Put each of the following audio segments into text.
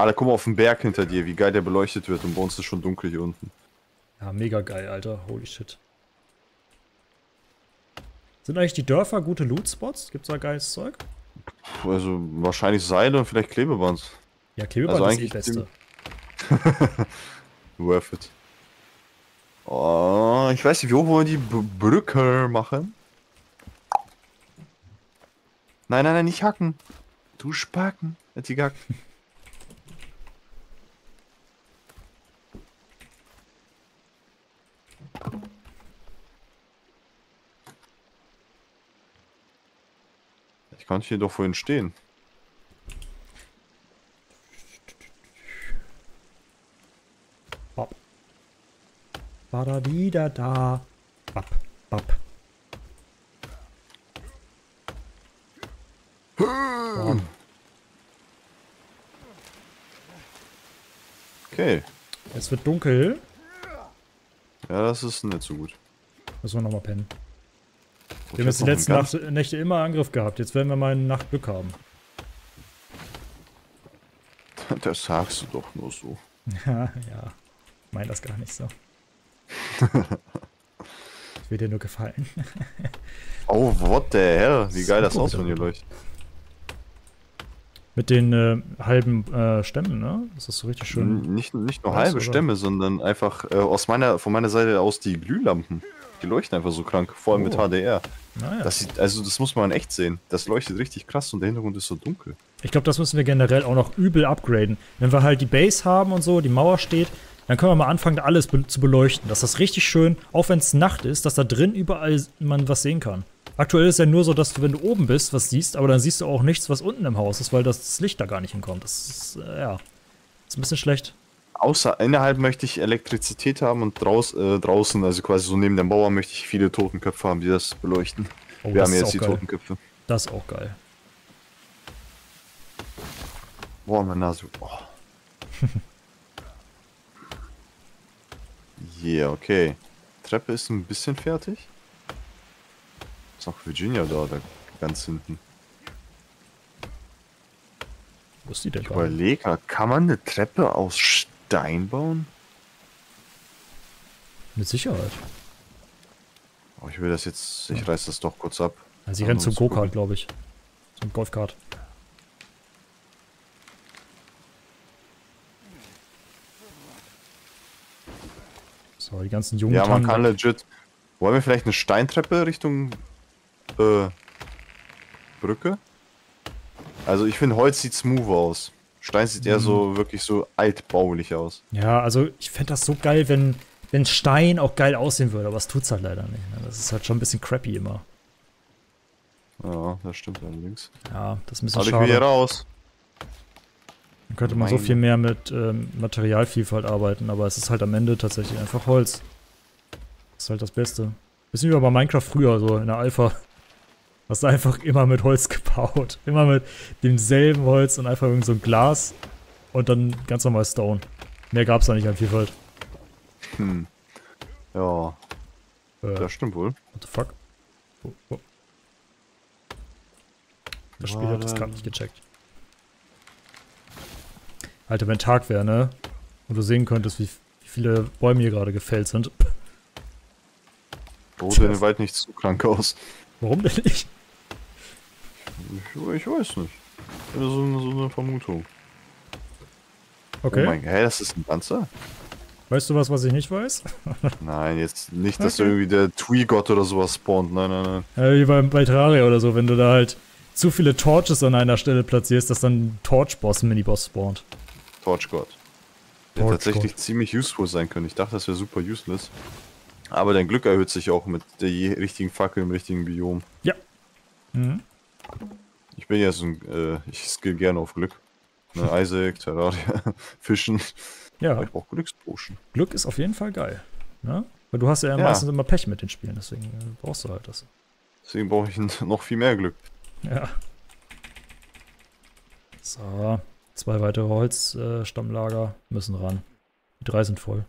Alter, guck mal auf den Berg hinter dir, wie geil der beleuchtet wird. Und bei uns ist schon dunkel hier unten. Ja, mega geil, Alter. Holy shit. Sind eigentlich die Dörfer gute Loot-Spots? Gibt's da geiles Zeug? Also wahrscheinlich Seile und vielleicht Klebeband. Ja, Klebeband also ist das Beste. Worth it. Oh, ich weiß nicht, wie hoch wollen wir die Brücke machen? Nein, nein, nein, nicht hacken. Du Spacken. Hat sie gehackt. Ich kann hier doch vorhin stehen. Bap. Badadidada. Bap, bap. Okay. Es wird dunkel. Ja, das ist nicht so gut. Müssen wir nochmal pennen. Oh, wir haben jetzt die letzten Nächte immer Angriff gehabt. Jetzt werden wir mal eine Nacht Glück haben. Das sagst du doch nur so. Ja, ja. Ich meine das gar nicht so. Ich will dir nur gefallen. Oh, what the hell? Wie geil das aussieht, wenn ihr leuchtet. Mit den halben Stämmen, ne? Das ist so richtig schön. Nicht nur halbe Stämme, sondern einfach von meiner Seite aus die Glühlampen. Die leuchten einfach so krank, vor allem mit HDR. Naja. Das sieht, also das muss man in echt sehen. Das leuchtet richtig krass und der Hintergrund ist so dunkel. Ich glaube, das müssen wir generell auch noch übel upgraden. Wenn wir halt die Base haben und so, die Mauer steht, dann können wir mal anfangen, alles zu beleuchten. Dass das richtig schön, auch wenn es Nacht ist, dass da drin überall man was sehen kann. Aktuell ist ja nur so, dass du, wenn du oben bist, was siehst, aber dann siehst du auch nichts, was unten im Haus ist, weil das Licht da gar nicht hinkommt. Das ist, ja, ist ein bisschen schlecht. Außer innerhalb möchte ich Elektrizität haben und draußen, also quasi so neben der Mauer, möchte ich viele Totenköpfe haben, die das beleuchten. Oh, wir haben jetzt die Totenköpfe. Das ist auch geil. Boah, meine Nase. Oh. Yeah, okay. Treppe ist ein bisschen fertig. Ist noch Virginia da ganz hinten. Wo ist die denn? Ich überlege, kann man eine Treppe aus Stein bauen? Mit Sicherheit. Oh, ich will das jetzt, ich reiß das doch kurz ab. Also sie rennt zum Go-Kart, glaube ich. Zum Golfkart. So, die ganzen Jungen. Ja, man kann legit. Wollen wir vielleicht eine Steintreppe Richtung Brücke? Also ich finde, Holz sieht smooth aus. Stein sieht eher so wirklich so altbaulich aus. Ja, also ich fände das so geil, wenn Stein auch geil aussehen würde, aber es tut's halt leider nicht. Das ist halt schon ein bisschen crappy immer. Ja, das stimmt allerdings. Ja, das ist ein bisschen schade. Aber ich will hier raus. Dann könnte man so viel mehr mit Materialvielfalt arbeiten, aber es ist halt am Ende tatsächlich einfach Holz. Das ist halt das Beste. Bisschen wie bei Minecraft früher, so in der Alpha. Hast du einfach immer mit Holz gebaut. Immer mit demselben Holz und einfach irgend so ein Glas und dann ganz normal Stone. Mehr gab's da nicht an Vielfalt. Hm. Ja. Das stimmt wohl. What the fuck? Oh. Das Spiel hat das gerade nicht gecheckt. Alter, wenn Tag wäre, ne? Und du sehen könntest, wie viele Bäume hier gerade gefällt sind. Oh, der Wald nicht so krank aus. Warum denn nicht? Ich weiß nicht. Das ist so eine Vermutung. Okay. Oh mein Gott, hey, das ist ein Panzer? Weißt du was ich nicht weiß? Nein, jetzt nicht, dass irgendwie der Twee-Gott oder sowas spawnt. Nein, nein, nein. Ja, wie bei Terraria oder so, wenn du da halt zu viele Torches an einer Stelle platzierst, dass dann ein Torch-Boss, ein Miniboss spawnt. Torch-Gott. Der tatsächlich ziemlich useful sein können. Ich dachte, das wäre super useless. Aber dein Glück erhöht sich auch mit der richtigen Fackel im richtigen Biom. Ja. Mhm. Ich bin ja so ein, ich skill gerne auf Glück. Ne, Isaac, Terraria, Fischen. Ja. Aber ich brauche Glückspotion. Glück ist auf jeden Fall geil. Ne? Weil du hast ja meistens immer Pech mit den Spielen, deswegen brauchst du halt das. Deswegen brauche ich noch viel mehr Glück. Ja. So, 2 weitere Holzstammlager müssen ran. Die 3 sind voll.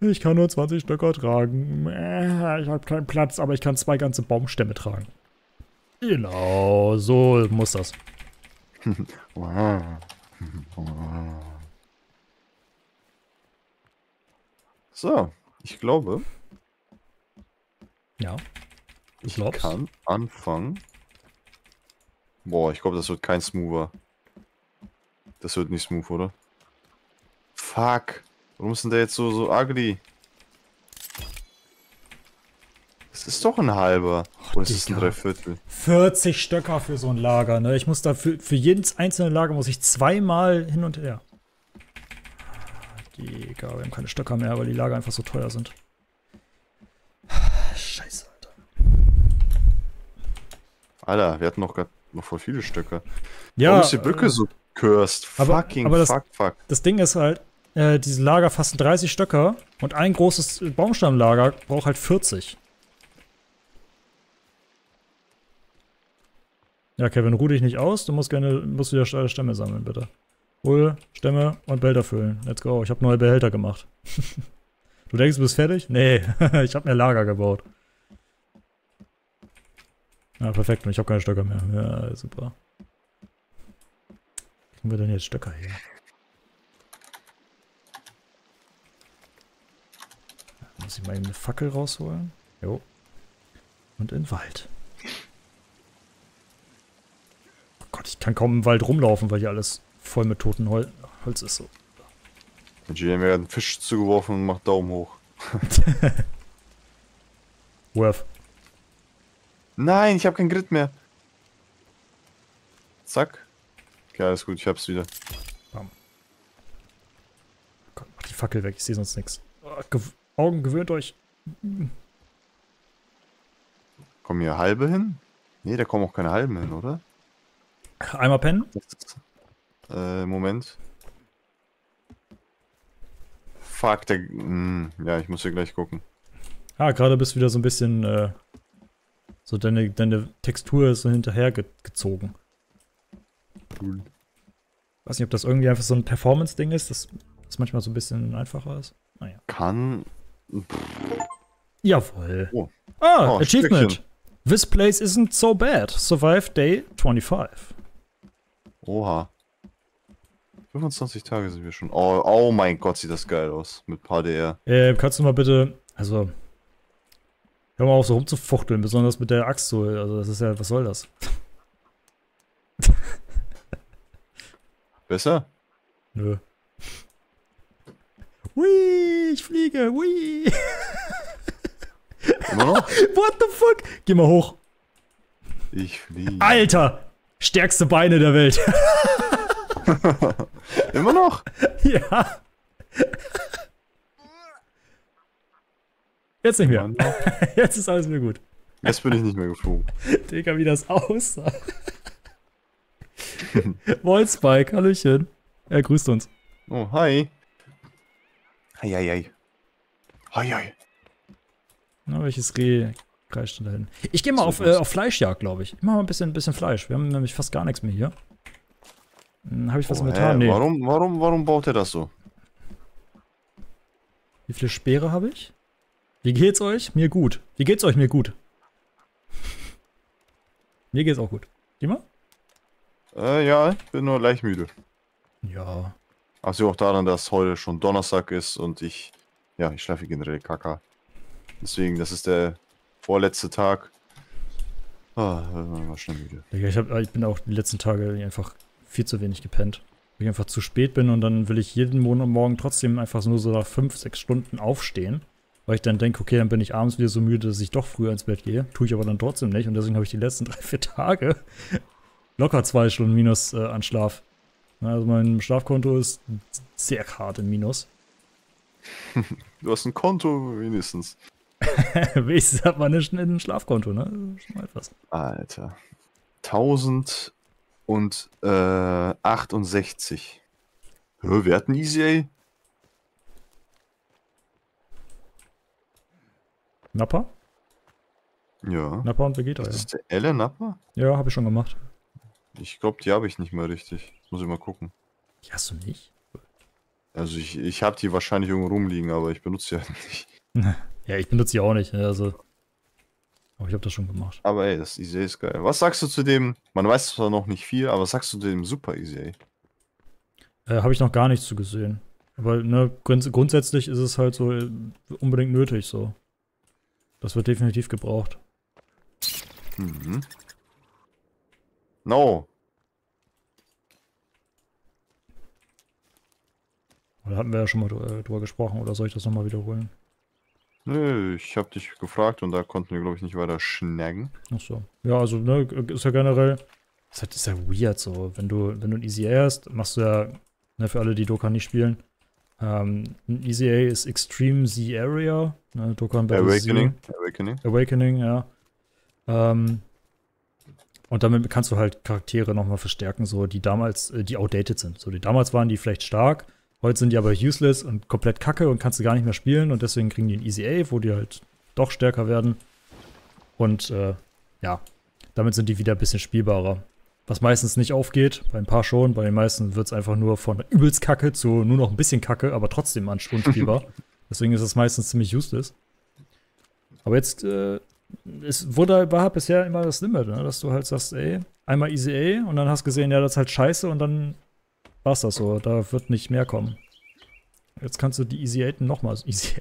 Ich kann nur 20 Stöcker tragen. Ich habe keinen Platz, aber ich kann 2 ganze Baumstämme tragen. Genau, so muss das. So, ich glaube. Ja. Ich kann anfangen. Boah, ich glaube, das wird kein Smoother. Das wird nicht smooth, oder? Fuck. Warum ist denn der jetzt so ugly? Das ist doch ein halber. Oder ist es ein Dreiviertel? 40 Stöcker für so ein Lager, ne? Ich muss dafür, für jedes einzelne Lager muss ich zweimal hin und her. Digga, wir haben keine Stöcker mehr, weil die Lager einfach so teuer sind. Scheiße, Alter. Alter, wir hatten noch gerade noch voll viele Stöcker. Ja. Warum ist die Brücke so cursed? Fucking aber das, fuck. Das Ding ist halt, diese Lager fassen 30 Stöcker und ein großes Baumstammlager braucht halt 40. Ja, Kevin, ruh dich nicht aus. Du musst wieder Stämme sammeln, bitte. Hol Stämme und Behälter füllen. Let's go. Ich habe neue Behälter gemacht. Du denkst, du bist fertig? Nee, ich habe mir Lager gebaut. Ja, perfekt. Und ich habe keine Stöcker mehr. Ja, super. Kriegen wir denn jetzt Stöcker her? Muss ich mal eben eine Fackel rausholen? Jo. Und in den Wald. Ich kann kaum im Wald rumlaufen, weil hier alles voll mit totem Holz ist. So. Der GM hat einen Fisch zugeworfen und macht Daumen hoch. Worth. Nein, ich habe kein Grid mehr. Zack. Okay, alles gut, ich hab's wieder. Bam. Gott, mach die Fackel weg, ich sehe sonst nichts. Oh, Augen, gewöhnt euch. Kommen hier halbe hin? Nee, da kommen auch keine halben hin, oder? Einmal pennen? Moment. Fuck, der... ja, ich muss hier gleich gucken. Ah, gerade bist du wieder so ein bisschen... so deine Textur ist so hinterher gezogen. Cool. Weiß nicht, ob das irgendwie einfach so ein Performance-Ding ist, das manchmal so ein bisschen einfacher ist. Naja. Kann... Jawohl. Oh. Ah, oh, Achievement! Stückchen. This place isn't so bad. Survive day 25. Oha. 25 Tage sind wir schon. Oh, oh mein Gott, sieht das geil aus. Mit paar DR. Kannst du mal bitte. Also. Hör mal auf, so rumzufuchteln, besonders mit der Axt so. Also, das ist ja. Was soll das? Besser? Nö. Hui, ich fliege. Hui. Immer noch? What the fuck? Geh mal hoch. Ich fliege. Alter! Stärkste Beine der Welt. Immer noch? Ja. Jetzt nicht mehr. Jetzt ist alles wieder gut. Jetzt bin ich nicht mehr geflogen. Digga, wie das aussah. Wallspike, hallöchen. Er grüßt uns. Oh, hi. Hi, hi, hi. Hi, hi. Na, welches Reh kreischt denn da hin? Ich gehe mal auf Fleischjagd, glaube ich. Ich mache mal ein bisschen Fleisch. Wir haben nämlich fast gar nichts mehr hier. Habe ich was im Metall? Nee. Warum baut er das so? Wie viele Speere habe ich? Wie geht's euch? Mir gut. Wie geht's euch? Mir gut. Mir geht's auch gut. Immer? Ja, ich bin nur leicht müde. Ja. Also auch daran, dass heute schon Donnerstag ist und ich... Ja, ich schlafe generell kacke. Deswegen, das ist der vorletzte Tag. Ah, war schnell müde. Ich bin auch die letzten Tage einfach viel zu wenig gepennt. Weil ich einfach zu spät bin und dann will ich jeden Morgen trotzdem einfach nur so nach 5-6 Stunden aufstehen. Weil ich dann denke, okay, dann bin ich abends wieder so müde, dass ich doch früher ins Bett gehe. Tue ich aber dann trotzdem nicht. Und deswegen habe ich die letzten 3-4 Tage locker 2 Stunden minus an Schlaf. Also mein Schlafkonto ist sehr hart im Minus. Du hast ein Konto wenigstens. Wenigstens hat man ein Schlafkonto, ne? Schon mal etwas. Alter. 1068. Hör, wir hatten easy, ey. Nappa? Ja. Nappa und Vegeta, ja. Ist das der Elle Nappa? Ja, habe ich schon gemacht. Ich glaube, die habe ich nicht mehr richtig. Das muss ich mal gucken. Die hast du nicht? Also ich habe die wahrscheinlich irgendwo rumliegen, aber ich benutze die halt nicht. Ja, ich benutze die auch nicht, also. Aber ich habe das schon gemacht. Aber ey, das Easy ist geil. Was sagst du zu dem, man weiß zwar noch nicht viel, aber was sagst du zu dem Super Easy? Habe ich noch gar nichts zu gesehen. Aber ne, grundsätzlich ist es halt so unbedingt nötig so. Das wird definitiv gebraucht. Mhm. No. Da hatten wir ja schon mal drüber gesprochen, oder soll ich das nochmal wiederholen? Nö, ich habe dich gefragt und da konnten wir, glaube ich, nicht weiter schnacken. Ach so. Ja, also, ne, ist ja generell. Ist ja weird so. Wenn du ein ECA hast, machst du ja, ne, für alle, die Dokkan nicht spielen. Ein ECA ist Extreme Z-Area. Ne, Dokkan Battle Awakening, ja. Und damit kannst du halt Charaktere nochmal verstärken, so die damals, die outdated sind. So, die damals waren die vielleicht stark. Heute sind die aber useless und komplett kacke und kannst du gar nicht mehr spielen und deswegen kriegen die ein Easy A, wo die halt doch stärker werden. Und ja, damit sind die wieder ein bisschen spielbarer. Was meistens nicht aufgeht, bei ein paar schon, bei den meisten wird es einfach nur von übelst kacke zu nur noch ein bisschen kacke, aber trotzdem unspielbar. Deswegen ist es meistens ziemlich useless. Aber jetzt, es war bisher immer das Limit, ne? Dass du halt sagst, ey, einmal Easy A und dann hast gesehen, ja, das ist halt scheiße und dann war's das so, da wird nicht mehr kommen. Jetzt kannst du die Easy 8 nochmal Easy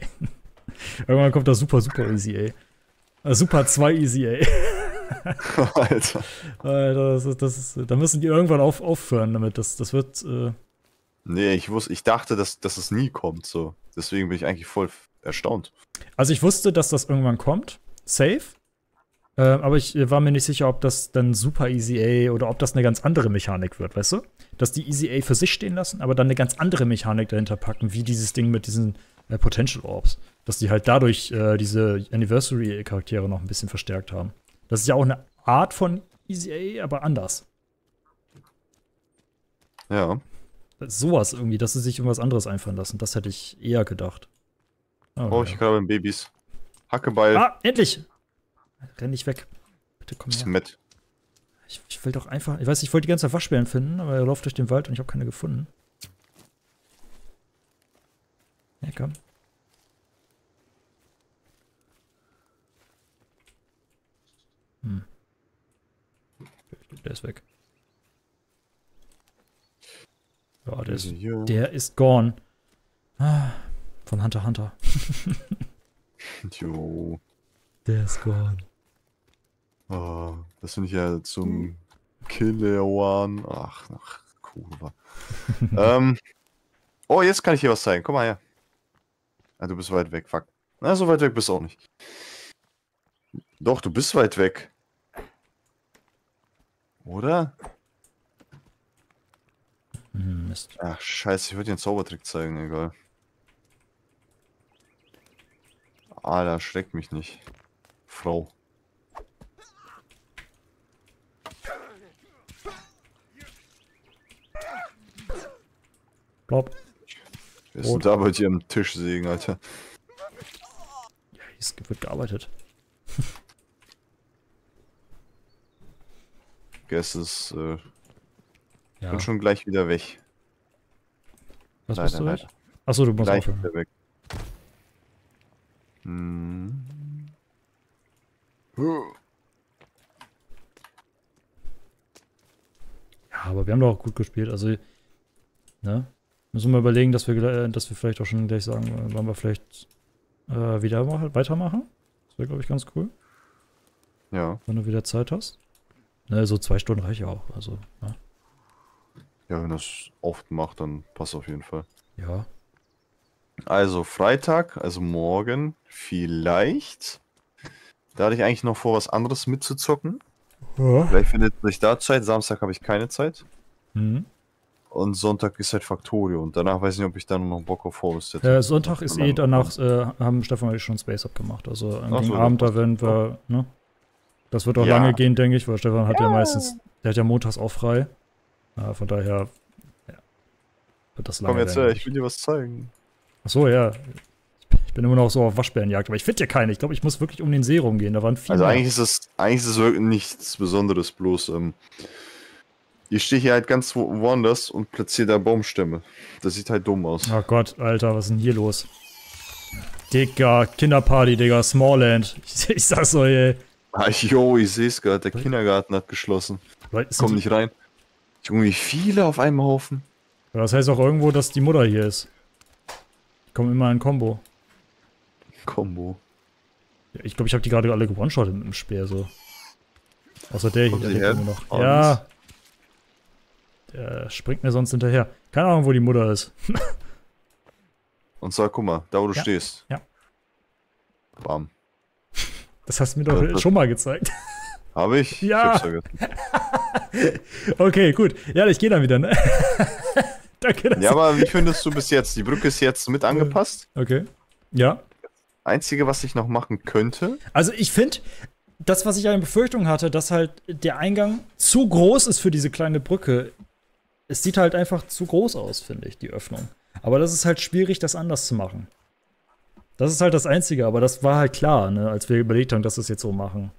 8. Irgendwann kommt das super Easy 8. Super 2 Easy 8. Alter. Da müssen die irgendwann aufhören damit. Das wird. Nee, ich dachte, dass es nie kommt so. Deswegen bin ich eigentlich voll erstaunt. Also ich wusste, dass das irgendwann kommt. Safe. Aber ich war mir nicht sicher, ob das dann Super Easy A oder ob das eine ganz andere Mechanik wird, weißt du? Dass die Easy A für sich stehen lassen, aber dann eine ganz andere Mechanik dahinter packen, wie dieses Ding mit diesen Potential Orbs. Dass die halt dadurch diese Anniversary-Charaktere noch ein bisschen verstärkt haben. Das ist ja auch eine Art von Easy A, aber anders. Ja. Sowas irgendwie, dass sie sich irgendwas anderes einfallen lassen. Das hätte ich eher gedacht. Okay. Oh, ich glaube in Babys. Hackebeil. Ah, endlich! Renn nicht weg. Bitte komm her. Mit. Ich will doch einfach. Ich weiß, ich wollte die ganze Zeit Waschbären finden, aber er läuft durch den Wald und ich habe keine gefunden. Ja, komm. Hm. Der ist weg. Ja, der ist gone. Ah, von Hunter x Hunter. Jo. Der ist gone. Oh, das finde ich ja zum Killewan. Ach, cool. Oh, jetzt kann ich dir was zeigen. Komm mal her. Ah, du bist weit weg. Fuck. Na, so weit weg bist du auch nicht. Doch, du bist weit weg. Oder? Mist. Ach, scheiße. Ich würde dir einen Zaubertrick zeigen. Egal. Ah, da schreckt mich nicht. Frau. Blob. Wir sind da bei dir am Tisch sägen, Alter. Ja, hier wird gearbeitet. Guess ist. Ja. Bin schon gleich wieder weg. Was bist du weg? Achso, du musst gleich wieder weg. Hm. Ja, aber wir haben doch auch gut gespielt, also ne? Müssen wir überlegen, dass wir vielleicht auch schon gleich sagen, wollen wir vielleicht wieder weitermachen? Das wäre, glaube ich, ganz cool. Ja. Wenn du wieder Zeit hast. Ne, so 2 Stunden reicht ja auch, also, ne? Ja, wenn das oft macht, dann passt auf jeden Fall. Ja. Also Freitag, also morgen, vielleicht. Da hatte ich eigentlich noch vor, was anderes mitzuzocken. Ja. Vielleicht findet sich da Zeit. Samstag habe ich keine Zeit. Mhm. Und Sonntag ist halt Factorio. Und danach weiß ich nicht, ob ich da noch Bock auf Forest hätte. Sonntag ist eh danach, haben Stefan und ich schon Space Up gemacht. Also am Abend, da werden wir, ne? Das wird auch lange gehen, denke ich, weil Stefan hat ja meistens, der hat ja montags auch frei. Von daher ja, wird das lange. Komm jetzt her, ich will dir was zeigen. Achso, ja. Ich bin immer noch so auf Waschbärenjagd, aber ich finde hier keine. Ich glaube, ich muss wirklich um den See rumgehen. Da waren viele. Also eigentlich ist es wirklich nichts Besonderes, bloß ich stehe hier halt ganz woanders und platziere da Baumstämme. Das sieht halt dumm aus. Oh Gott, Alter, was ist denn hier los? Digga, Kinderparty, Digga, Smallland. Ich sag's euch, ey. Ah, yo, ich seh's gerade, der Kindergarten hat geschlossen. Leute, komm nicht rein. Junge, wie viele auf einem Haufen. Ja, das heißt auch irgendwo, dass die Mutter hier ist. Ich komme immer in Combo. Combo. Ja, ich glaube, ich habe die gerade alle gewonshottet mit dem Speer, so. Außer der hier, der lebt noch. Ordnung. Ja. Der springt mir sonst hinterher. Keine Ahnung, wo die Mutter ist. Und zwar, guck mal, da wo du stehst. Ja. Bam. Das hast du mir doch schon mal gezeigt. Habe ich? Ja. Ich hab's vergessen. Okay, gut. Ja, ich gehe dann wieder, ne? Danke. Ja, aber wie findest du bis jetzt? Die Brücke ist jetzt mit angepasst. Okay. Ja. Einzige, was ich noch machen könnte. Also ich finde, das, was ich an Befürchtung hatte, dass halt der Eingang zu groß ist für diese kleine Brücke. Es sieht halt einfach zu groß aus, finde ich, die Öffnung. Aber das ist halt schwierig, das anders zu machen. Das ist halt das Einzige, aber das war halt klar, ne, als wir überlegt haben, dass wir es jetzt so machen.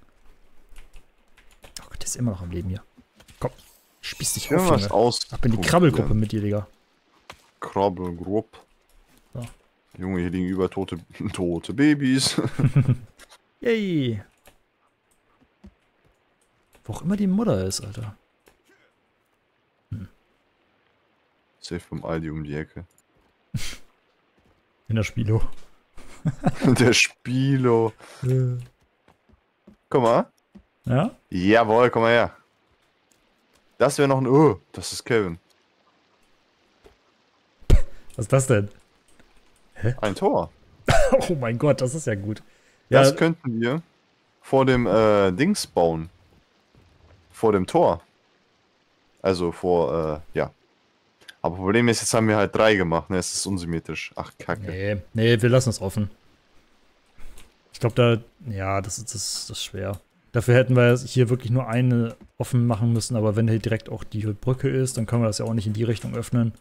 Oh Gott, der ist immer noch am Leben hier. Komm, spieß dich auf, Junge. Ich bin die Krabbelgruppe mit dir, Digga. Krabbelgruppe. So. Junge, hier liegen über tote Babys. Yay. Wo auch immer die Mutter ist, Alter. Safe vom Aldi um die Ecke. In der Spielo. Der Spielo. Guck mal. Ja? Jawohl, komm mal her. Das wäre noch ein Oh, das ist Kevin. Was ist das denn? Hä? Ein Tor. Oh mein Gott, das ist ja gut. Das könnten wir vor dem Dings bauen. Vor dem Tor. Also vor, ja. Aber Problem ist, jetzt haben wir halt 3 gemacht, ne? Es ist unsymmetrisch. Ach, kacke. Nee, wir lassen es offen. Ich glaube, da. Ja, das ist schwer. Dafür hätten wir hier wirklich nur eine offen machen müssen, aber wenn hier direkt auch die Brücke ist, dann können wir das ja auch nicht in die Richtung öffnen.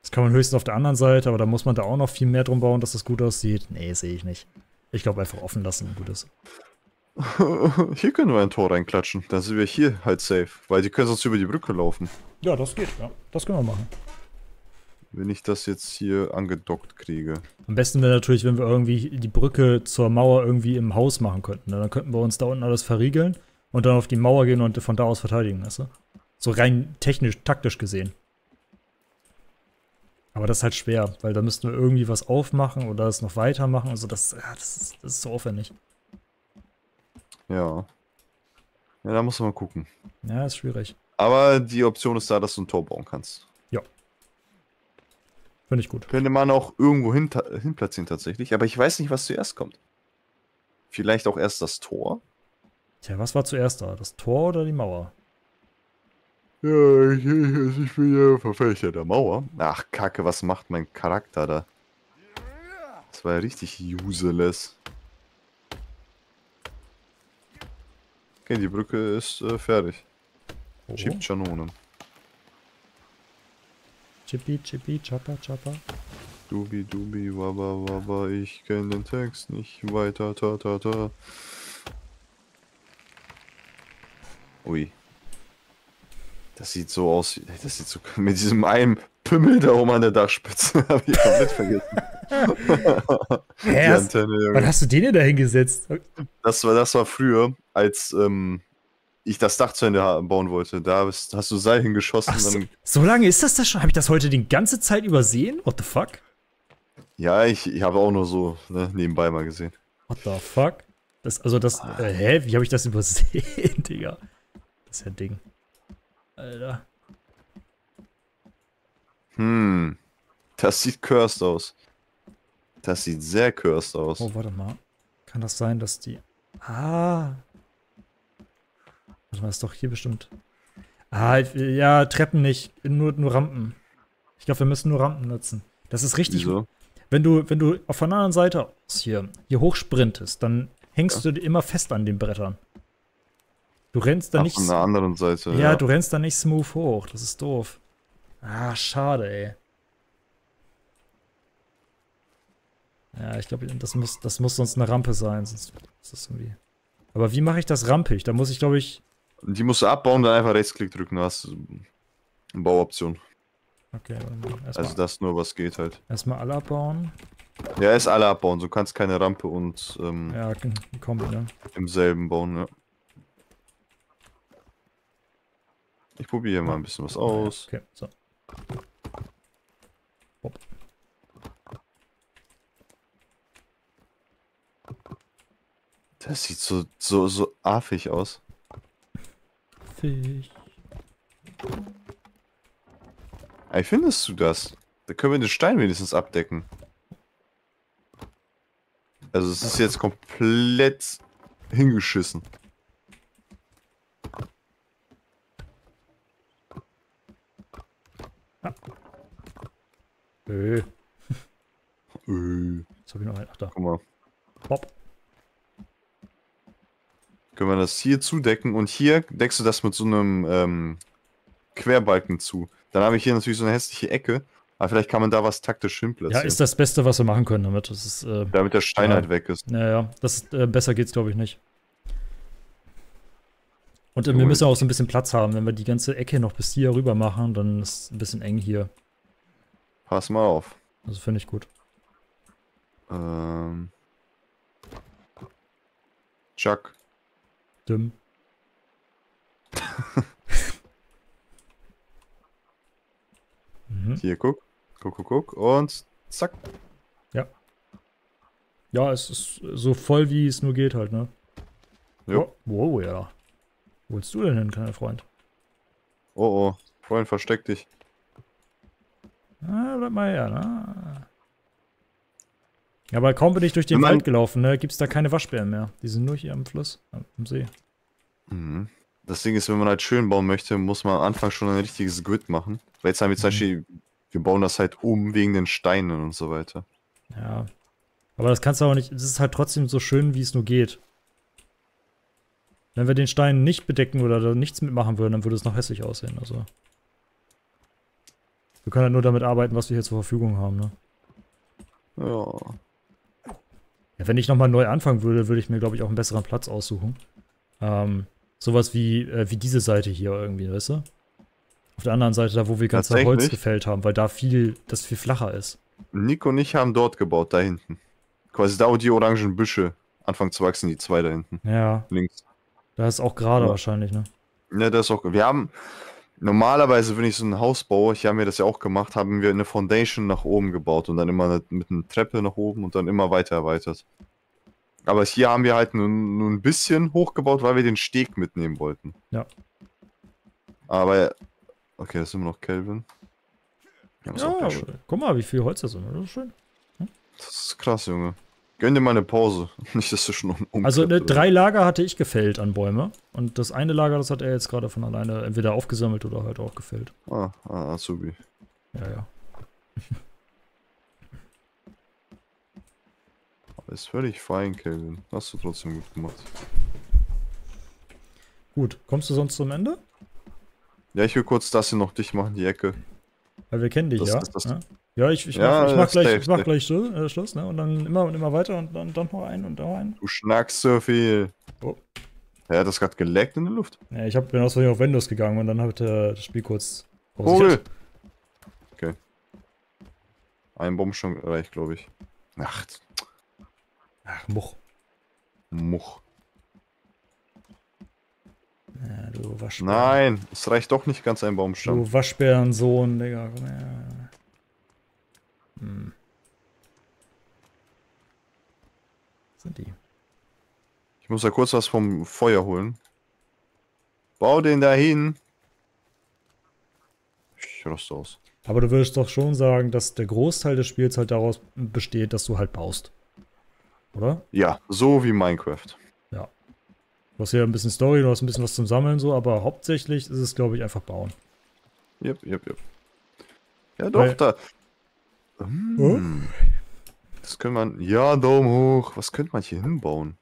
Das kann man höchstens auf der anderen Seite, aber da muss man da auch noch viel mehr drum bauen, dass das gut aussieht. Nee, sehe ich nicht. Ich glaube, einfach offen lassen, gut ist. Hier können wir ein Tor reinklatschen. Dann sind wir hier halt safe. Weil die können sonst über die Brücke laufen. Ja, das geht. Ja, das können wir machen. Wenn ich das jetzt hier angedockt kriege. Am besten wäre natürlich, wenn wir irgendwie die Brücke zur Mauer irgendwie im Haus machen könnten. Dann könnten wir uns da unten alles verriegeln und dann auf die Mauer gehen und von da aus verteidigen. Weißt du? So rein technisch, taktisch gesehen. Aber das ist halt schwer, weil da müssten wir irgendwie was aufmachen oder es noch weitermachen. Also das ist so aufwendig. Ja. Ja, da muss man mal gucken. Ja, ist schwierig. Aber die Option ist da, dass du ein Tor bauen kannst. Ja. Finde ich gut. Könnte man auch irgendwo hin platzieren tatsächlich, aber ich weiß nicht, was zuerst kommt. Vielleicht auch erst das Tor. Tja, was war zuerst da? Das Tor oder die Mauer? Ja, ich bin ja Verfechter der Mauer. Ach, Kacke, was macht mein Charakter da? Das war ja richtig useless. Okay, die Brücke ist fertig. Oh. Chip Chanonen. Chippy, chippy, chappa, chappa. Dubi, dubi, wabba, wabba, ich kenne den Text nicht weiter, ta, ta, ta. Ui. Das sieht so aus, das sieht so, mit diesem einen Pimmel da oben an der Dachspitze, habe ich komplett vergessen. Hä? Wann hast du den denn da hingesetzt? Das war früher, als ich das Dach zu Ende bauen wollte. Da hast du Seil hingeschossen. Ach, dann so lange ist das da schon? Habe ich das heute die ganze Zeit übersehen? What the fuck? Ja, ich habe auch nur so nebenbei mal gesehen. What the fuck? Hä? Wie habe ich das übersehen, Digga? Das ist ja ein Ding. Alter. Das sieht cursed aus. Das sieht sehr cursed aus. Oh, warte mal. Kann das sein, dass die... Ah. Warte mal, ist doch hier bestimmt... Ah, ja, Treppen nicht. Nur Rampen. Ich glaube, wir müssen nur Rampen nutzen. Das ist richtig... Wieso? Wenn du auf der anderen Seite aus hier hochsprintest, dann hängst du immer fest an den Brettern. Du rennst da nicht... Von der anderen Seite, ja. Du rennst da nicht smooth hoch. Das ist doof. Ah, schade, ey. Ja, ich glaube, das muss sonst eine Rampe sein, sonst ist das irgendwie. Aber wie mache ich das rampig? Da muss ich, glaube ich. Die musst du abbauen, dann einfach Rechtsklick drücken, da hast du eine Bauoption. Okay, dann also das nur, was geht halt. Erstmal alle abbauen. Ja, erst alle abbauen. Du kannst keine Rampe und ja, komm, ne? Im selben bauen, ja. Ich probiere mal ein bisschen was aus. Okay, so. Hopp. Das sieht so affig aus. Fisch. Wie findest du das? Da können wir den Stein wenigstens abdecken. Also es ist jetzt komplett hingeschissen. Ah. Jetzt hab ich noch einen. Ach da. Guck mal. Hopp. Können wir das hier zudecken und hier deckst du das mit so einem Querbalken zu. Dann habe ich hier natürlich so eine hässliche Ecke, aber vielleicht kann man da was taktisch hinplatzieren. Ja, ist das Beste, was wir machen können damit. Das ist, damit der Stein halt weg ist. Naja, besser geht's glaube ich nicht. Und wir müssen auch so ein bisschen Platz haben. Wenn wir die ganze Ecke noch bis hier rüber machen, dann ist es ein bisschen eng hier. Pass mal auf. Also finde ich gut. Chuck. Dumm. Hier, guck. Guck. Und zack. Ja. Ja, es ist so voll, wie es nur geht halt, ne? Jo. Wow, wow, ja. Wo willst du denn hin, kleiner Freund? Oh, Freund, versteck dich. Ah, bleib mal her, ne? Ja, aber kaum bin ich durch den Wald gelaufen, ne? Gibt's da keine Waschbären mehr. Die sind nur hier am Fluss, am See. Mhm. Das Ding ist, wenn man halt schön bauen möchte, muss man am Anfang schon ein richtiges Grid machen. Weil jetzt haben wir zum Beispiel, wir bauen das halt um wegen den Steinen und so weiter. Ja. Aber das kannst du auch nicht, es ist halt trotzdem so schön, wie es nur geht. Wenn wir den Stein nicht bedecken oder da nichts mitmachen würden, dann würde es noch hässlich aussehen, also. Wir können halt nur damit arbeiten, was wir hier zur Verfügung haben, ne? Ja. Ja, wenn ich nochmal neu anfangen würde, würde ich mir, glaube ich, auch einen besseren Platz aussuchen. Sowas wie diese Seite hier irgendwie, weißt du? Auf der anderen Seite, da wo wir ganz Holz gefällt haben, weil da das viel flacher ist. Nico und ich haben dort gebaut, da hinten. Quasi da, wo die orangen Büsche anfangen zu wachsen, die zwei da hinten. Ja. Links. Da ist auch gerade wahrscheinlich, ne? Ja, da ist auch. Wir haben normalerweise, wenn ich so ein Haus baue, ich habe mir das ja auch gemacht, haben wir eine Foundation nach oben gebaut und dann immer mit einer Treppe nach oben und dann immer weiter erweitert. Aber hier haben wir halt nur ein bisschen hochgebaut, weil wir den Steg mitnehmen wollten. Ja. Aber, okay, das ist immer noch Kelvin. Ja, ja, guck mal, wie viel Holz das ist. Das ist schön. Hm? Das ist krass, Junge. Gönn dir mal eine Pause. Nicht, dass du schon umkippst. Also, drei Lager hatte ich gefällt an Bäume. Und das eine Lager, das hat er jetzt gerade von alleine entweder aufgesammelt oder halt auch gefällt. Ah, Azubi. Ja. Ist völlig fein, Kelvin. Hast du trotzdem gut gemacht. Gut, kommst du sonst zum Ende? Ja, ich will kurz das hier noch dicht machen, die Ecke. Weil wir kennen dich, ja? Ja, ich mach gleich Schluss, ne? Und dann immer weiter und dann noch einen und da einen. Du schnackst so viel. Oh. Ja, das gerade geleckt in der Luft. Ja, ich bin aus Versehen auf Windows gegangen und dann hat das Spiel kurz pausiert. Okay. Ein Bomb schon reicht, glaube ich. Ach, Much. Ja, du Waschbären. Nein, es reicht doch nicht ganz ein Baumstamm. Du Waschbärensohn, Digga. Ja. Hm. Was sind die? Ich muss ja kurz was vom Feuer holen. Bau den dahin. Ich roste aus. Aber du würdest doch schon sagen, dass der Großteil des Spiels halt daraus besteht, dass du halt baust. Oder? Ja, so wie Minecraft. Ja. Du hast ja ein bisschen Story, du hast ein bisschen was zum Sammeln, so, aber hauptsächlich ist es, glaube ich, einfach bauen. Yep. Ja, doch, da. Das könnte man. Ja, Daumen hoch. Was könnte man hier hinbauen?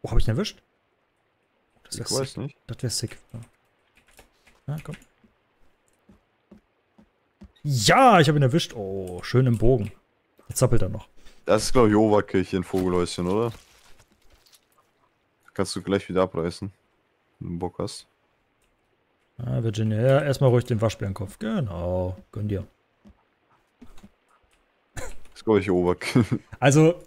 Wo habe ich ihn erwischt? Das wär sick. Weiß nicht. Das wäre sick. Ja, komm. Ja, ich habe ihn erwischt. Oh, schön im Bogen. Jetzt zappelt er noch. Das ist, glaube ich, Overkill hier in Vogelhäuschen, oder? Kannst du gleich wieder abreißen, wenn du Bock hast. Ah, Virginia, ja, erstmal ruhig den Waschbärenkopf. Genau, gönn dir. Das glaube ich Oberkill. Also,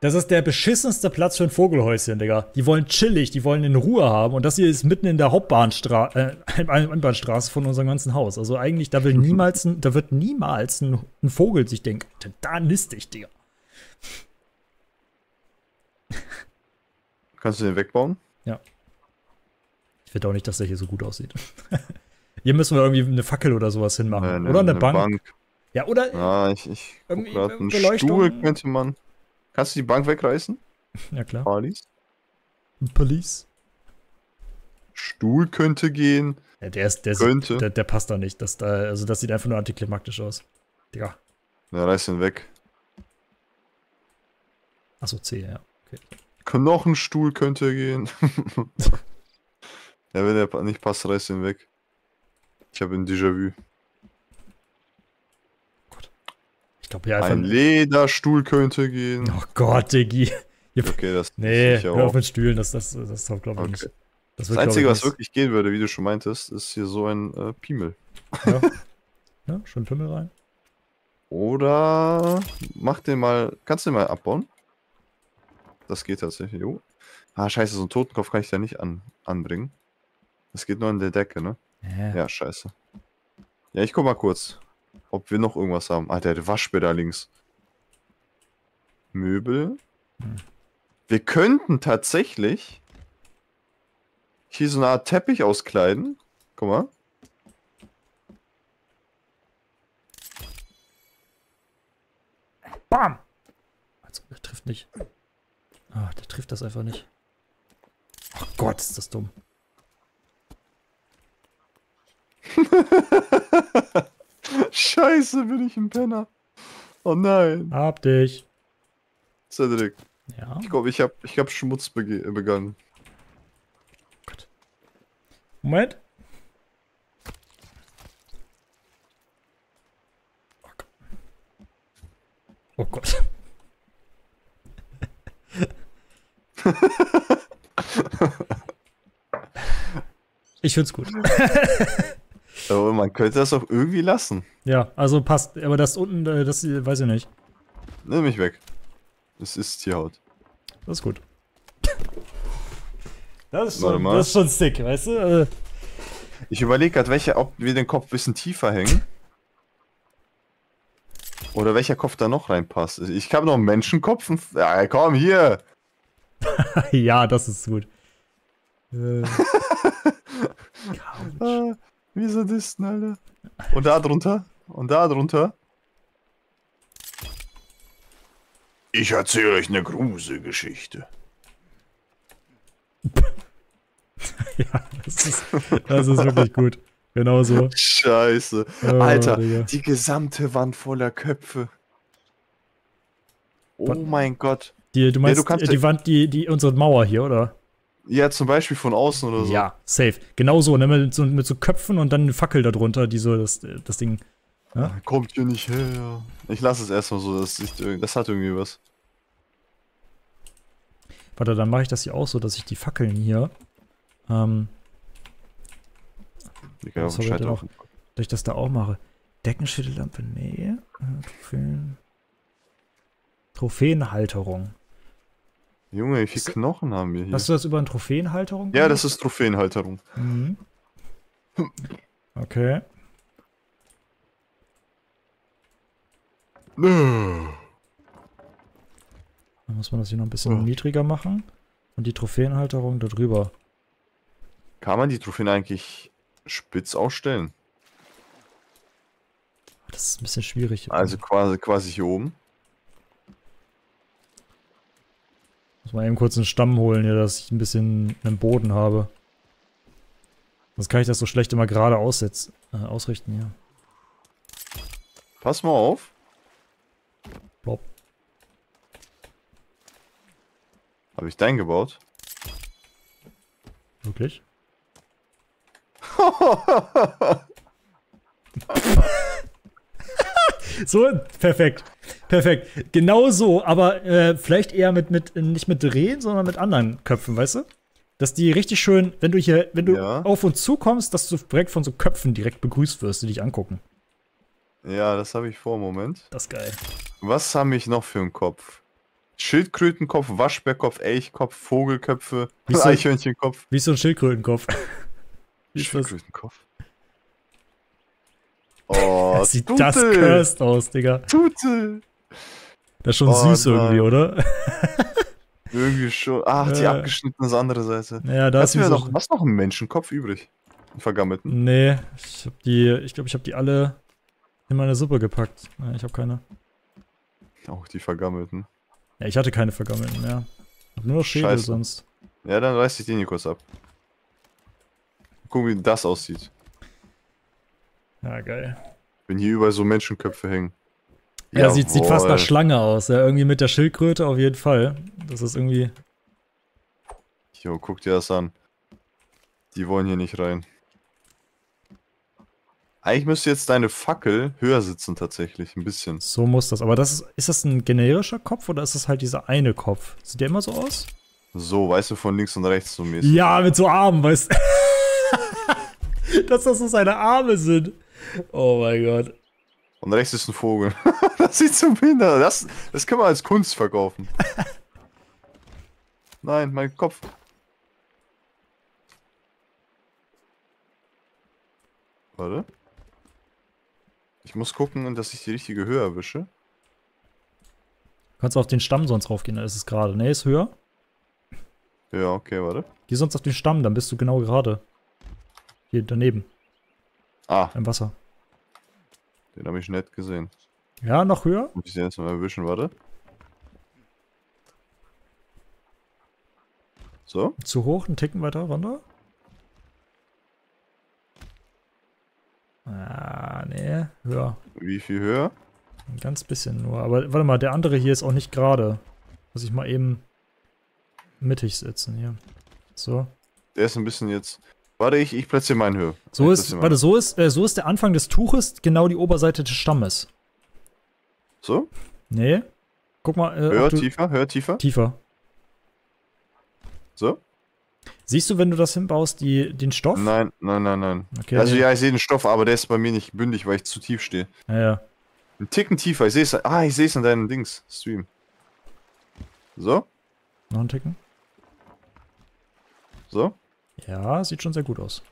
das ist der beschissenste Platz für ein Vogelhäuschen, Digga. Die wollen chillig, die wollen in Ruhe haben. Und das hier ist mitten in der Hauptbahnstraße von unserem ganzen Haus. Also eigentlich, da will niemals, da wird niemals ein Vogel sich denken, da niste ich, Digga. Kannst du den wegbauen? Ja. Ich finde auch nicht, dass der hier so gut aussieht. Hier müssen wir irgendwie eine Fackel oder sowas hinmachen. Nein, oder eine Bank. Ja, oder? Ja, ich guck grad, einen Stuhl könnte man. Kannst du die Bank wegreißen? Ja, klar. Police. Stuhl könnte gehen. Ja, könnte. Der passt da nicht. Also das sieht einfach nur antiklimaktisch aus. Digga. Ja, reiß den weg. Achso, C, ja. Okay. Knochenstuhl könnte gehen. Ja, wenn der nicht passt, reiß den weg. Ich habe ein Déjà-vu. Ich glaube hier einfach. Ein Lederstuhl könnte gehen. Oh Gott, Diggi. Okay, das nee, hör auf mit Stühlen, das glaube ich okay. Nicht. Das Einzige, was wirklich gehen würde, wie du schon meintest, ist hier so ein Pimmel. Ja. Ja, schon Pimmel rein. Oder mach den mal. Kannst du den mal abbauen? Das geht tatsächlich. Jo. Ah, scheiße, so einen Totenkopf kann ich da nicht anbringen. Das geht nur an der Decke, ne? Ja, scheiße. Ja, ich guck mal kurz, ob wir noch irgendwas haben. Alter, der Waschbär da links. Möbel. Wir könnten tatsächlich hier so eine Art Teppich auskleiden. Guck mal. Bam! Also, der trifft nicht. Ah, der trifft das einfach nicht. Ach Gott, ist das dumm. Scheiße, bin ich ein Penner. Oh nein. Hab dich. Cedric. Ja. Ich glaube, ich hab Schmutz begangen. Gott. Moment. Oh Gott. Oh Gott. Ich find's gut. Aber man könnte das auch irgendwie lassen. Ja, also passt. Aber das unten, das weiß ich nicht. Nimm mich weg. Das ist Tierhaut. Das ist gut. Das ist schon sick, weißt du? Also ich überlege gerade, ob wir den Kopf ein bisschen tiefer hängen. Oder welcher Kopf da noch reinpasst. Ich habe noch einen Menschenkopf. Ja, komm, hier! Ja, das ist gut. Couch. Wie Sadisten, Alter. Und da drunter. Und da drunter. Ich erzähle euch eine Gruselgeschichte. Ja, das ist wirklich gut. Genau so. Scheiße. Oh, Alter, Digga. Die gesamte Wand voller Köpfe. Oh mein Gott. Du meinst ja, die Wand, unsere Mauer hier, oder? Ja, zum Beispiel von außen oder so. Ja, safe. Genau so, ne? Mit so Köpfen und dann eine Fackel darunter, die so das Ding. Ja? Ach, kommt hier nicht her. Ich lasse es erstmal so, das hat irgendwie was. Warte, dann mache ich das hier auch so, dass ich die Fackeln hier. Dass ich das da auch mache. Deckenschüttellampe, nee. Trophäenhalterung. Junge, wie viele Knochen haben wir hier? Hast du das über eine Trophäenhalterung gemacht? Ja, das ist Trophäenhalterung. Mhm. Okay. Dann muss man das hier noch ein bisschen niedriger machen. Und die Trophäenhalterung da drüber. Kann man die Trophäen eigentlich spitz ausstellen? Das ist ein bisschen schwierig. Also quasi hier oben. Muss mal eben kurz einen Stamm holen hier, dass ich ein bisschen einen Boden habe. Sonst kann ich das so schlecht immer gerade ausrichten hier. Pass mal auf. Plop. Habe ich deinen gebaut? Wirklich? So, perfekt. Perfekt. Genau so, aber vielleicht eher nicht mit Drehen, sondern mit anderen Köpfen, weißt du? Dass die richtig schön, wenn du hier, wenn du auf uns zukommst, dass du direkt von so Köpfen direkt begrüßt wirst, die dich angucken. Ja, das habe ich vor, Moment. Das ist geil. Was habe ich noch für einen Kopf? Schildkrötenkopf, Waschbärkopf, Elchkopf, Vogelköpfe, wie so, Eichhörnchenkopf. Wie so ein Schildkrötenkopf. Schildkrötenkopf. Oh, das sieht das cursed aus, Digga. Tute. Das ist schon süß irgendwie, oder? Irgendwie schon. Ach, die abgeschnittene ist andere Seite. Ja, da ist mir doch was noch ein Menschenkopf übrig. Einen vergammelten. Nee, ich hab die, ich glaube, ich habe die alle in meine Suppe gepackt. Nein, ich habe keine. Auch die vergammelten. Ja, ich hatte keine vergammelten mehr. Ich hab nur noch Schädel sonst. Ja, dann reiß ich den hier kurz ab. Gucken, wie das aussieht. Ja, geil. Wenn hier überall so Menschenköpfe hängen. Ja, sieht fast nach Schlange aus. Ja, irgendwie mit der Schildkröte auf jeden Fall. Das ist irgendwie... Jo, guck dir das an. Die wollen hier nicht rein. Eigentlich müsste jetzt deine Fackel höher sitzen tatsächlich, ein bisschen. So muss das. Aber das ist das ein generischer Kopf oder ist das halt dieser eine Kopf? Sieht der immer so aus? So, weißt du, von links und rechts so mäßig. Ja, mit so Armen, weißt du. Dass das so seine Arme sind. Oh mein Gott. Und rechts ist ein Vogel. Das sieht so behindert. Das können wir als Kunst verkaufen. Nein, mein Kopf. Warte. Ich muss gucken, dass ich die richtige Höhe erwische. Kannst du auf den Stamm sonst raufgehen, da ist es gerade. Ne, ist höher. Ja, okay, warte. Geh sonst auf den Stamm, dann bist du genau gerade. Hier daneben. Ah. Im Wasser. Den habe ich nicht gesehen. Ja, noch höher? Muss ich den jetzt mal erwischen, warte. So. Zu hoch, einen Ticken weiter runter. Ah, nee, höher. Wie viel höher? Ein ganz bisschen nur. Aber warte mal, der andere hier ist auch nicht gerade. Muss ich mal eben mittig sitzen hier. So. Der ist ein bisschen jetzt... Warte, ich platziere meine Höhe. So ist, warte, so ist der Anfang des Tuches genau die Oberseite des Stammes. So? Nee. Guck mal. Höher, tiefer, höher, tiefer. Tiefer. So? Siehst du, wenn du das hinbaust, den Stoff? Nein, nein, nein, nein. Okay, also nee. Ja, ich sehe den Stoff, aber der ist bei mir nicht bündig, weil ich zu tief stehe. Ja, ja. Ein Ticken tiefer, ich sehe es. Ah, ich sehe es in deinem Dings, Stream. So? Noch ein Ticken. So? Ja, sieht schon sehr gut aus.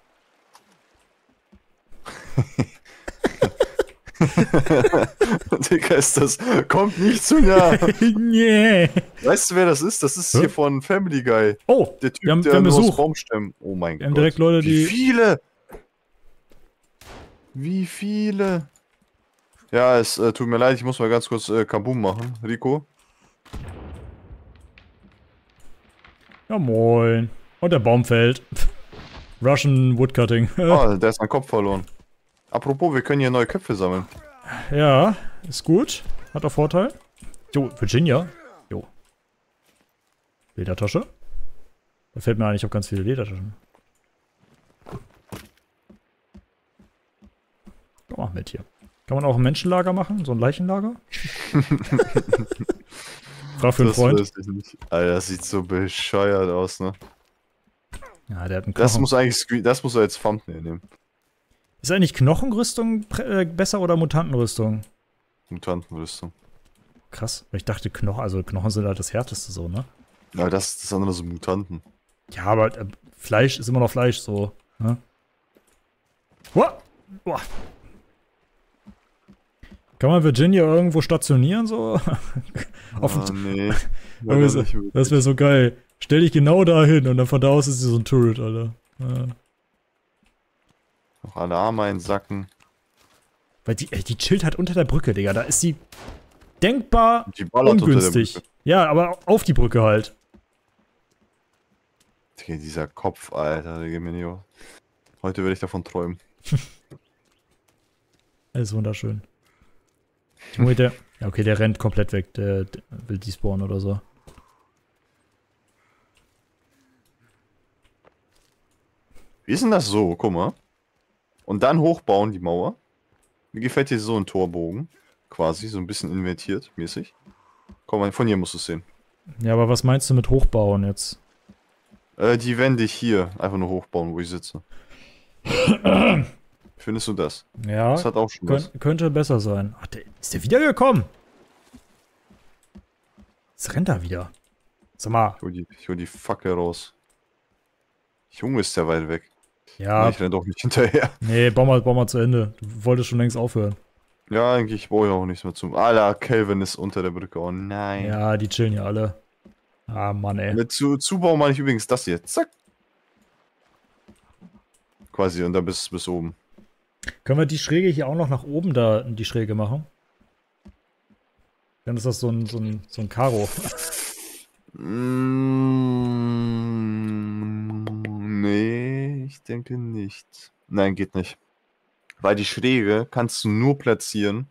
Digga, ist das... Kommt nicht zu nah. Nee. Weißt du, wer das ist? Das ist hier von Family Guy. Oh, der Typ, der nur aus Baumstämmen... Oh mein Gott. Wir haben direkt Leute, die... Wie viele? Wie viele? Ja, es tut mir leid, ich muss mal ganz kurz Kaboom machen. Rico? Ja, moin. Und der Baum fällt. Russian Woodcutting. Oh, der ist mein Kopf verloren. Apropos, wir können hier neue Köpfe sammeln. Ja, ist gut. Hat auch Vorteil. Jo, Virginia. Jo. Ledertasche. Da fällt mir ein, ich habe ganz viele Ledertaschen. Komm mal mit hier. Kann man auch ein Menschenlager machen? So ein Leichenlager? Frag für einen Freund. Alter, das sieht so bescheuert aus, ne? Ja, der hat einen Knochen. Das muss er als Thumbnail nehmen. Ist eigentlich Knochenrüstung besser oder Mutantenrüstung? Mutantenrüstung. Krass, weil ich dachte Knochen, also Knochen sind halt das härteste so, ne? Ja, das andere sind Mutanten. Ja, aber Fleisch ist immer noch Fleisch so, ne? Boah. Boah. Kann man Virginia irgendwo stationieren so? Auf nee. Das wäre so geil. Stell dich genau da hin und dann von da aus ist sie so ein Turret, Alter. Ja. Noch alle Arme einsacken. Weil die chillt halt unter der Brücke, Digga. Da ist sie denkbar ungünstig. Ja, aber auf die Brücke halt. Digga, dieser Kopf, Alter, der geht mir nicht auf. Heute werde ich davon träumen. Das ist wunderschön. Ja, okay, der rennt komplett weg. Der will despawnen oder so. Wie ist denn das so? Guck mal. Und dann hochbauen die Mauer. Mir gefällt hier so ein Torbogen. Quasi, so ein bisschen invertiert, mäßig. Komm mal, von hier musst du es sehen. Ja, aber was meinst du mit hochbauen jetzt? Die Wände hier einfach nur hochbauen, wo ich sitze. Findest du das? Ja. Das hat auch schon was. Könnte besser sein. Ach, der, ist der wiedergekommen? Jetzt rennt er wieder. Sag mal. Ich hol die Fackel raus. Junge, ist der weit weg. Ja. Nee, ich renn doch nicht hinterher. Nee, bau mal zu Ende. Du wolltest schon längst aufhören. Ja, eigentlich brauche ich auch nichts mehr zum. Alter, Calvin ist unter der Brücke. Oh nein. Ja, die chillen ja alle. Ah, Mann, ey. Mit Zubau meine ich übrigens das hier. Zack. Quasi, und dann bis oben. Können wir die Schräge hier auch noch nach oben da die Schräge machen? Dann ist das so ein Karo. Nee, ich denke nicht. Nein, geht nicht. Weil die Schräge kannst du nur platzieren.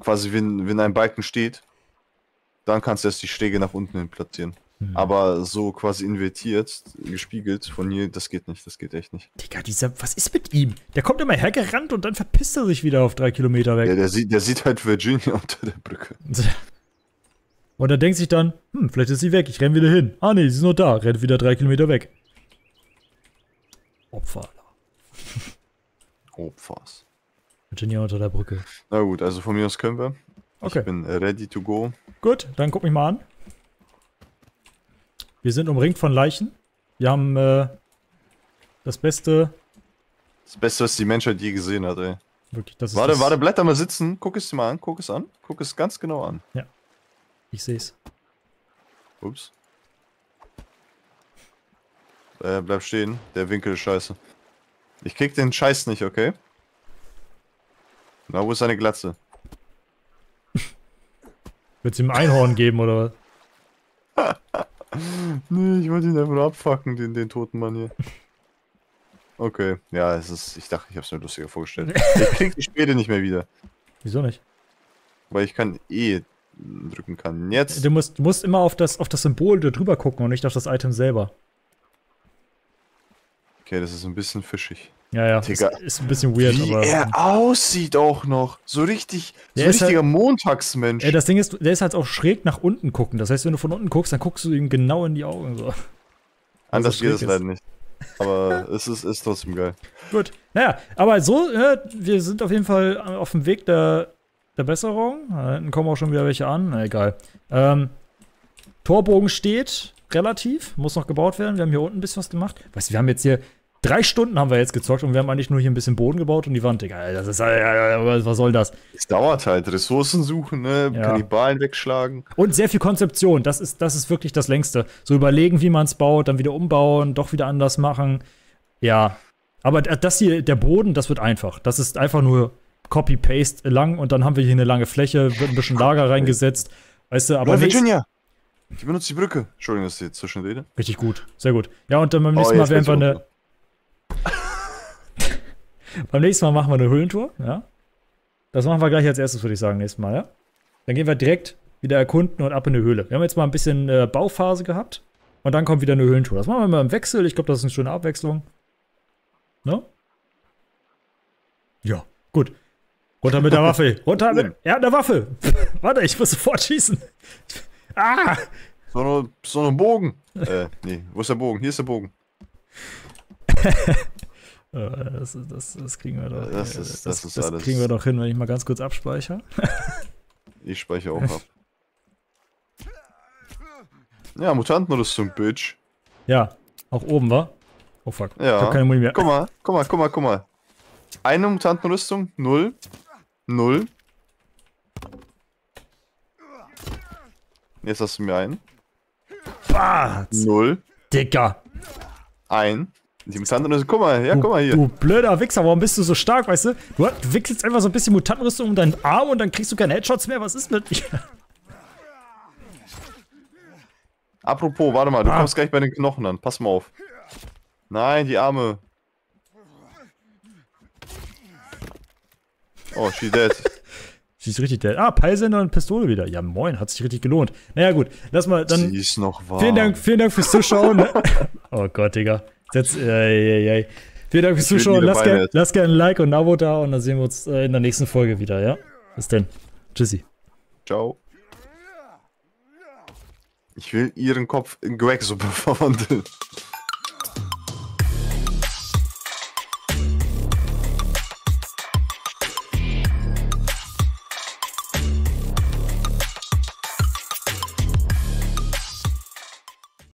Quasi, wenn ein Balken steht, dann kannst du erst die Schräge nach unten hin platzieren. Hm. Aber so quasi invertiert, gespiegelt von hier, das geht nicht, das geht echt nicht. Digga, was ist mit ihm? Der kommt immer hergerannt und dann verpisst er sich wieder auf 3 Kilometer weg. Ja, der sieht halt Virginia unter der Brücke. Und er denkt sich dann, vielleicht ist sie weg, ich renn wieder hin. Ah ne, sie ist nur da, rennt wieder 3 Kilometer weg. Opfer. Opfers. Virginia unter der Brücke. Na gut, also von mir aus können wir. Okay. Ich bin ready to go. Gut, dann guck mich mal an. Wir sind umringt von Leichen. Wir haben das Beste. Das Beste, was die Menschheit je gesehen hat, ey. Wirklich, das ist warte, bleib da mal sitzen. Guck es dir mal an, guck es ganz genau an. Ja. Ich seh's. Ups. Bleib stehen. Der Winkel ist scheiße. Ich krieg den Scheiß nicht, okay? Na, wo ist seine Glatze? Willst du ihm ein Einhorn geben, oder was? Nee, ich wollte ihn einfach nur abfucken, den toten Mann hier. Okay, ja, ich dachte, ich hab's mir lustiger vorgestellt. Ich krieg die Späte nicht mehr wieder. Wieso nicht? Weil ich kann E drücken kann. Jetzt. Du musst immer auf das Symbol da drüber gucken und nicht auf das Item selber. Okay, das ist ein bisschen fischig. Ja, ja, ist ein bisschen weird, wie aber... er aussieht auch noch. So richtig, so richtiger halt, Montagsmensch. Ja, das Ding ist, der ist halt auch schräg nach unten gucken. Das heißt, wenn du von unten guckst, dann guckst du ihm genau in die Augen. So. Anders geht es leider nicht. Aber es ist trotzdem geil. Gut, naja, aber so, ja, wir sind auf jeden Fall auf dem Weg der Besserung. Da hinten kommen auch schon wieder welche an. Na, egal. Torbogen steht relativ, muss noch gebaut werden. Wir haben hier unten ein bisschen was gemacht. Weißt du, wir haben jetzt hier 3 Stunden haben wir jetzt gezockt und wir haben eigentlich nur hier ein bisschen Boden gebaut und die Wand, Digga, das ist, was soll das? Es dauert halt, Ressourcen suchen, ne, ja. Kannibalen wegschlagen. Und sehr viel Konzeption, das ist wirklich das Längste. So überlegen, wie man es baut, dann wieder umbauen, doch wieder anders machen. Ja, aber das hier, der Boden, das wird einfach. Das ist einfach nur Copy-Paste lang und dann haben wir hier eine lange Fläche, wird ein bisschen Lager reingesetzt. Weißt du, aber Virginia! Ich benutze die Brücke. Entschuldigung, dass ich jetzt Zwischenrede. Richtig gut, sehr gut. Ja, und dann beim nächsten Mal werden wir eine... Beim nächsten Mal machen wir eine Höhlentour, ja. Das machen wir gleich als erstes, würde ich sagen, nächstes Mal, ja. Dann gehen wir direkt wieder erkunden und ab in eine Höhle. Wir haben jetzt mal ein bisschen Bauphase gehabt und dann kommt wieder eine Höhlentour. Das machen wir mal im Wechsel. Ich glaube, das ist eine schöne Abwechslung. Ne? Ja, gut. Runter mit der Waffe. Runter mit... Er hat eine Waffe. Warte, ich muss sofort schießen. Ah! So ein Bogen. Nee, wo ist der Bogen? Hier ist der Bogen. Das kriegen wir doch hin. Das kriegen wir doch hin, wenn ich mal ganz kurz abspeichere. Ich speichere auch ab. Ja, Mutantenrüstung, Bitch. Ja, auch oben, wa? Oh fuck. Ja. Ich hab keine Muni mehr. Guck mal. Eine Mutantenrüstung, 0. 0. Jetzt hast du mir einen. Bah, 0. Dicker. 1. Die Mutantenrüstung, guck mal hier. Du blöder Wichser, warum bist du so stark, weißt du? Du wichst jetzt einfach so ein bisschen Mutantenrüstung um deinen Arm und dann kriegst du keine Headshots mehr, was ist mit mir? Apropos, warte mal, du kommst gleich bei den Knochen an, pass mal auf. Nein, die Arme. Oh, she dead. Sie ist richtig dead. Ah, Peilsender und Pistole wieder. Ja, moin, hat sich richtig gelohnt. Naja, gut, lass mal dann. Sie ist noch warm. Vielen Dank fürs Zuschauen. Ne? Oh Gott, Digga. Jetzt, vielen Dank fürs Zuschauen. Lasst gerne ein Like und ein Abo da und dann sehen wir uns in der nächsten Folge wieder, ja? Bis dann. Tschüssi. Ciao. Ich will ihren Kopf in Gwegsuppe verwandeln.